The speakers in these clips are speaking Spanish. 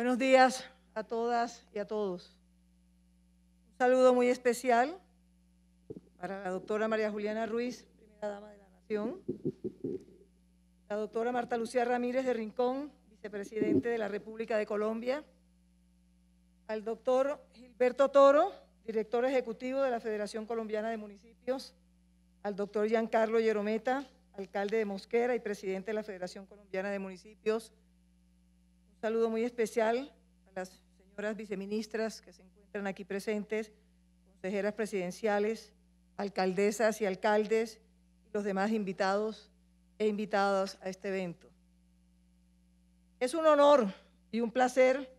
Buenos días a todas y a todos. Un saludo muy especial para la doctora María Juliana Ruiz, primera dama de la Nación, la doctora Marta Lucía Ramírez de Rincón, vicepresidente de la República de Colombia, al doctor Gilberto Toro, director ejecutivo de la Federación Colombiana de Municipios, al doctor Giancarlo Llerometa, alcalde de Mosquera y presidente de la Federación Colombiana de Municipios. Un saludo muy especial a las señoras viceministras que se encuentran aquí presentes, consejeras presidenciales, alcaldesas y alcaldes, y los demás invitados e invitadas a este evento. Es un honor y un placer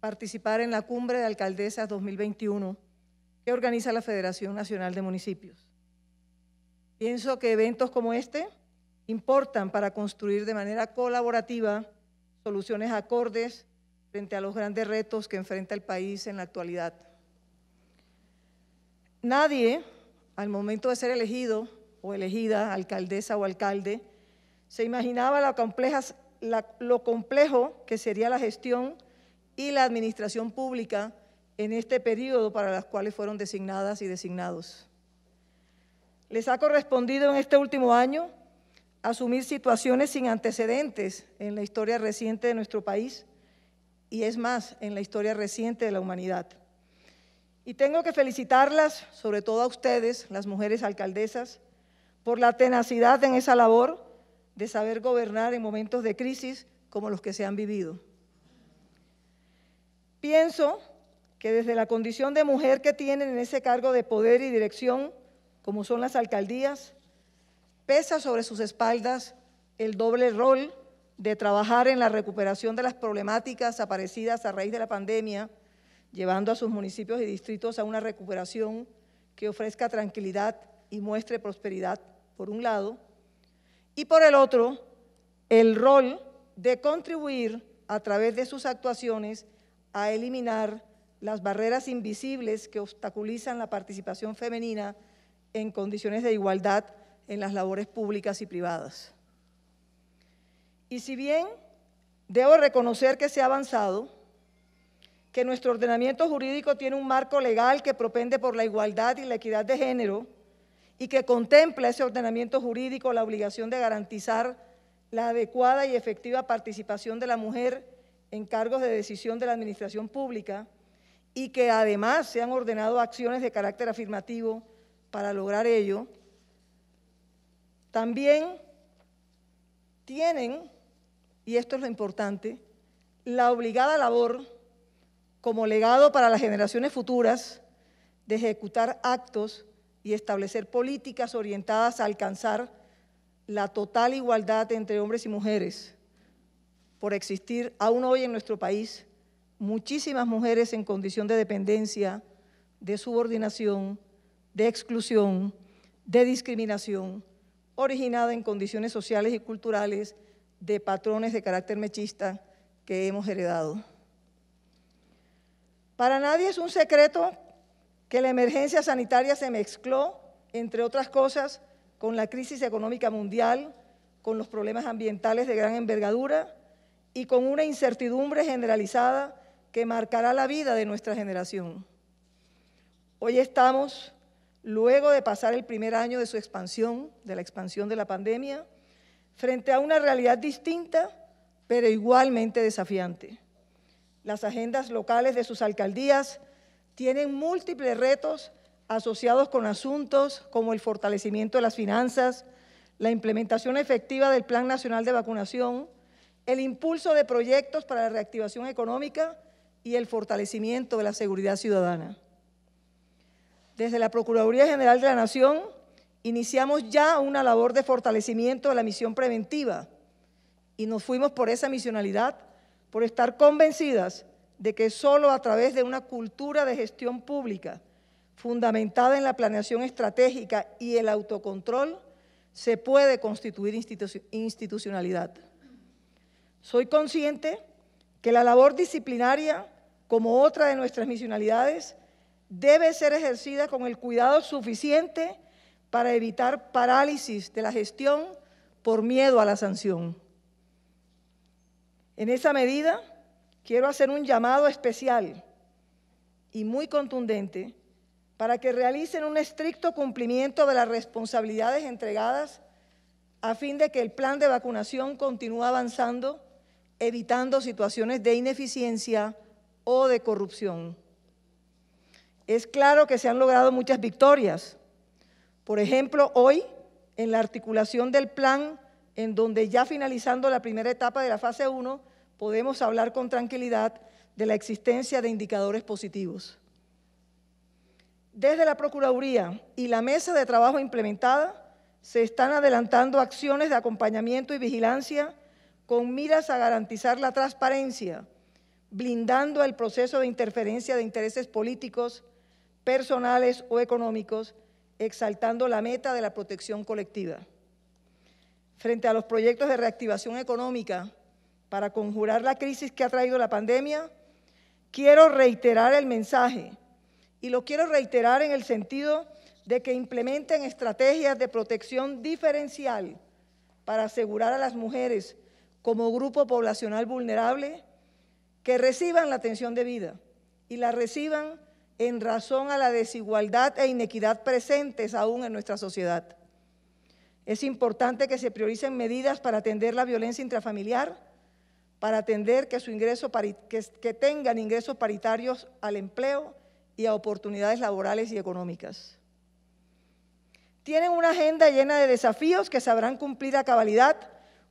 participar en la Cumbre de Alcaldesas 2021 que organiza la Federación Nacional de Municipios. Pienso que eventos como este importan para construir de manera colaborativa soluciones acordes frente a los grandes retos que enfrenta el país en la actualidad. Nadie, al momento de ser elegido o elegida alcaldesa o alcalde, se imaginaba lo complejo que sería la gestión y la administración pública en este periodo para las cuales fueron designadas y designados. Les ha correspondido en este último año asumir situaciones sin antecedentes en la historia reciente de nuestro país y es más, en la historia reciente de la humanidad. Y tengo que felicitarlas, sobre todo a ustedes, las mujeres alcaldesas, por la tenacidad en esa labor de saber gobernar en momentos de crisis como los que se han vivido. Pienso que desde la condición de mujer que tienen en ese cargo de poder y dirección, como son las alcaldías, pesa sobre sus espaldas el doble rol de trabajar en la recuperación de las problemáticas aparecidas a raíz de la pandemia, llevando a sus municipios y distritos a una recuperación que ofrezca tranquilidad y muestre prosperidad, por un lado, y por el otro, el rol de contribuir a través de sus actuaciones a eliminar las barreras invisibles que obstaculizan la participación femenina en condiciones de igualdad en las labores públicas y privadas. Y si bien debo reconocer que se ha avanzado, que nuestro ordenamiento jurídico tiene un marco legal que propende por la igualdad y la equidad de género y que contempla ese ordenamiento jurídico la obligación de garantizar la adecuada y efectiva participación de la mujer en cargos de decisión de la administración pública y que además se han ordenado acciones de carácter afirmativo para lograr ello, también tienen, y esto es lo importante, la obligada labor como legado para las generaciones futuras de ejecutar actos y establecer políticas orientadas a alcanzar la total igualdad entre hombres y mujeres, por existir aún hoy en nuestro país muchísimas mujeres en condición de dependencia, de subordinación, de exclusión, de discriminación, originada en condiciones sociales y culturales de patrones de carácter machista que hemos heredado. Para nadie es un secreto que la emergencia sanitaria se mezcló, entre otras cosas, con la crisis económica mundial, con los problemas ambientales de gran envergadura y con una incertidumbre generalizada que marcará la vida de nuestra generación. Hoy estamos, luego de pasar el primer año de su expansión, de la expansión de la pandemia, frente a una realidad distinta, pero igualmente desafiante. Las agendas locales de sus alcaldías tienen múltiples retos asociados con asuntos como el fortalecimiento de las finanzas, la implementación efectiva del Plan Nacional de Vacunación, el impulso de proyectos para la reactivación económica y el fortalecimiento de la seguridad ciudadana. Desde la Procuraduría General de la Nación iniciamos ya una labor de fortalecimiento de la misión preventiva y nos fuimos por esa misionalidad, por estar convencidas de que solo a través de una cultura de gestión pública fundamentada en la planeación estratégica y el autocontrol se puede constituir institucionalidad. Soy consciente que la labor disciplinaria, como otra de nuestras misionalidades, debe ser ejercida con el cuidado suficiente para evitar parálisis de la gestión por miedo a la sanción. En esa medida, quiero hacer un llamado especial y muy contundente para que realicen un estricto cumplimiento de las responsabilidades entregadas a fin de que el plan de vacunación continúe avanzando, evitando situaciones de ineficiencia o de corrupción. Es claro que se han logrado muchas victorias. Por ejemplo, hoy, en la articulación del plan, en donde ya finalizando la primera etapa de la fase 1, podemos hablar con tranquilidad de la existencia de indicadores positivos. Desde la Procuraduría y la mesa de trabajo implementada, se están adelantando acciones de acompañamiento y vigilancia con miras a garantizar la transparencia, blindando el proceso de interferencia de intereses políticos, personales o económicos, exaltando la meta de la protección colectiva. Frente a los proyectos de reactivación económica, para conjurar la crisis que ha traído la pandemia, quiero reiterar el mensaje, y lo quiero reiterar en el sentido de que implementen estrategias de protección diferencial para asegurar a las mujeres como grupo poblacional vulnerable que reciban la atención debida y la reciban en razón a la desigualdad e inequidad presentes aún en nuestra sociedad. Es importante que se prioricen medidas para atender la violencia intrafamiliar, para atender que tengan ingresos paritarios al empleo y a oportunidades laborales y económicas. Tienen una agenda llena de desafíos que sabrán cumplir a cabalidad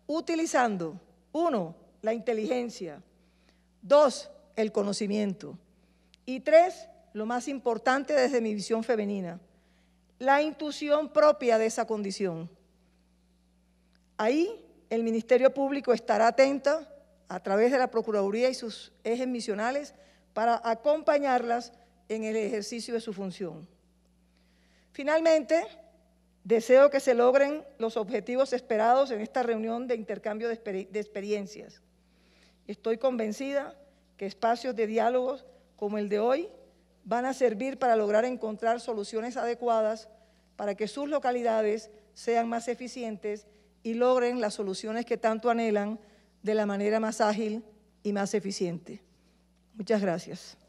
utilizando, 1, la inteligencia, 2, el conocimiento y 3, lo más importante desde mi visión femenina, la intuición propia de esa condición. Ahí el Ministerio Público estará atento a través de la Procuraduría y sus ejes misionales para acompañarlas en el ejercicio de su función. Finalmente, deseo que se logren los objetivos esperados en esta reunión de intercambio de experiencias. Estoy convencida que espacios de diálogos como el de hoy van a servir para lograr encontrar soluciones adecuadas para que sus localidades sean más eficientes y logren las soluciones que tanto anhelan de la manera más ágil y más eficiente. Muchas gracias.